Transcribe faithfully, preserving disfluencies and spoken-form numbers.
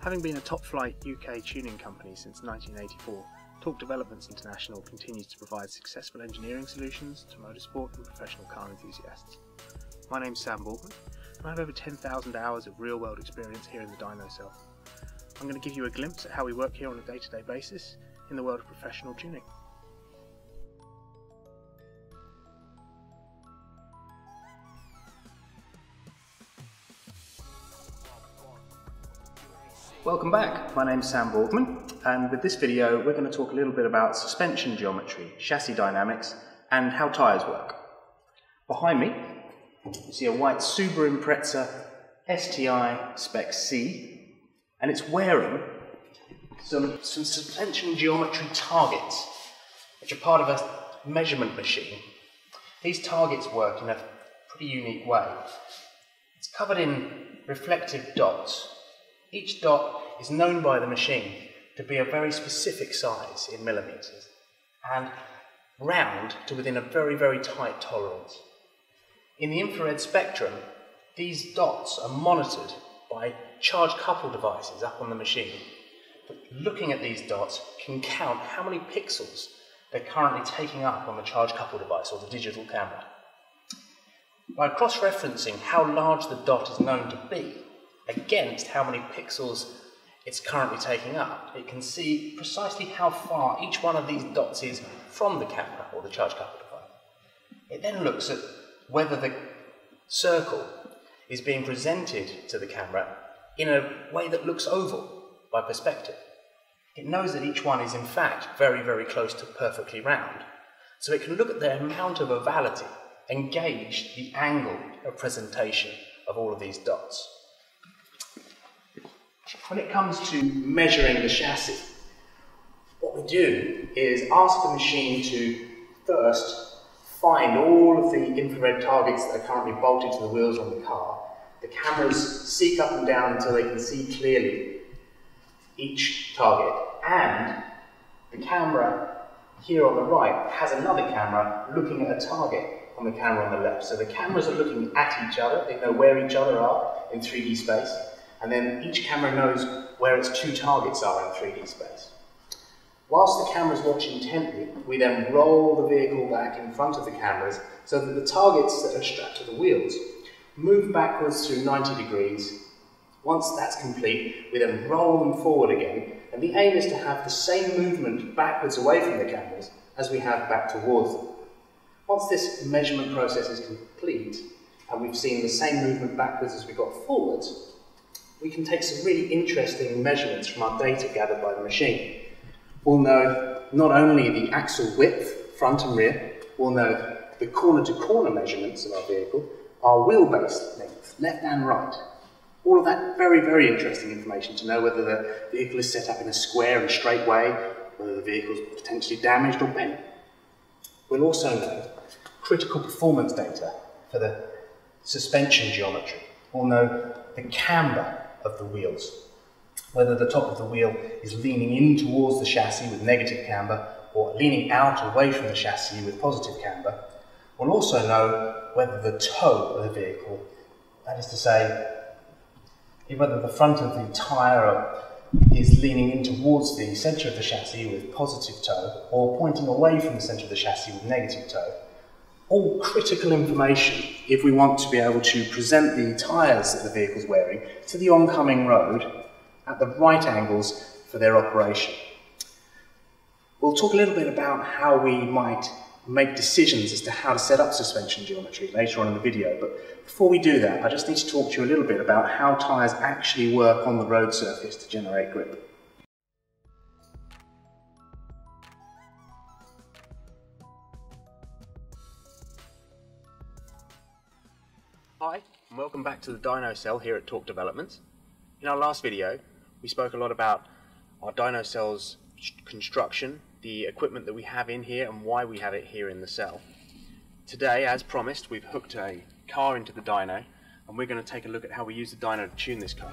Having been a top-flight U K tuning company since nineteen eighty-four, Torque Developments International continues to provide successful engineering solutions to motorsport and professional car enthusiasts. My name's Sam Borgman, and I have over ten thousand hours of real-world experience here in the dyno cell. I'm going to give you a glimpse at how we work here on a day-to-day basis in the world of professional tuning. Welcome back, my name's Sam Borgman, and with this video we're going to talk a little bit about suspension geometry, chassis dynamics and how tyres work. Behind me you see a white Subaru Impreza S T I Spec C, and it's wearing some, some suspension geometry targets which are part of a measurement machine. These targets work in a pretty unique way. It's covered in reflective dots. Each dot is known by the machine to be a very specific size in millimetres and round to within a very, very tight tolerance. In the infrared spectrum, these dots are monitored by charge-coupled devices up on the machine. But looking at these dots can count how many pixels they're currently taking up on the charge-coupled device or the digital camera. By cross-referencing how large the dot is known to be against how many pixels it's currently taking up, it can see precisely how far each one of these dots is from the camera or the charge-coupled device. It then looks at whether the circle is being presented to the camera in a way that looks oval by perspective. It knows that each one is in fact very, very close to perfectly round, so it can look at the amount of ovality and gauge the angle of presentation of all of these dots. When it comes to measuring the chassis, what we do is ask the machine to first find all of the infrared targets that are currently bolted to the wheels on the car. The cameras seek up and down until they can see clearly each target, and the camera here on the right has another camera looking at a target on the camera on the left. So the cameras are looking at each other, they know where each other are in three D space. And then each camera knows where its two targets are in three D space. Whilst the cameras watch intently, we then roll the vehicle back in front of the cameras so that the targets that are strapped to the wheels move backwards through ninety degrees. Once that's complete, we then roll them forward again, and the aim is to have the same movement backwards away from the cameras as we have back towards them. Once this measurement process is complete, and we've seen the same movement backwards as we got forwards, we can take some really interesting measurements from our data gathered by the machine. We'll know not only the axle width, front and rear, we'll know the corner-to-corner measurements of our vehicle, our wheelbase length, left and right. All of that very, very interesting information to know whether the vehicle is set up in a square and straight way, whether the vehicle is potentially damaged or bent. We'll also know critical performance data for the suspension geometry. We'll know the camber of the wheels, whether the top of the wheel is leaning in towards the chassis with negative camber or leaning out away from the chassis with positive camber. We'll also know whether the toe of the vehicle, that is to say, whether the front of the tyre is leaning in towards the centre of the chassis with positive toe or pointing away from the centre of the chassis with negative toe. All critical information if we want to be able to present the tyres that the vehicle's wearing to the oncoming road at the right angles for their operation. We'll talk a little bit about how we might make decisions as to how to set up suspension geometry later on in the video, but before we do that I just need to talk to you a little bit about how tyres actually work on the road surface to generate grip. Hi, and welcome back to the dyno cell here at Torque Developments. In our last video, we spoke a lot about our dyno cell's construction, the equipment that we have in here and why we have it here in the cell. Today, as promised, we've hooked a car into the dyno, and we're going to take a look at how we use the dyno to tune this car.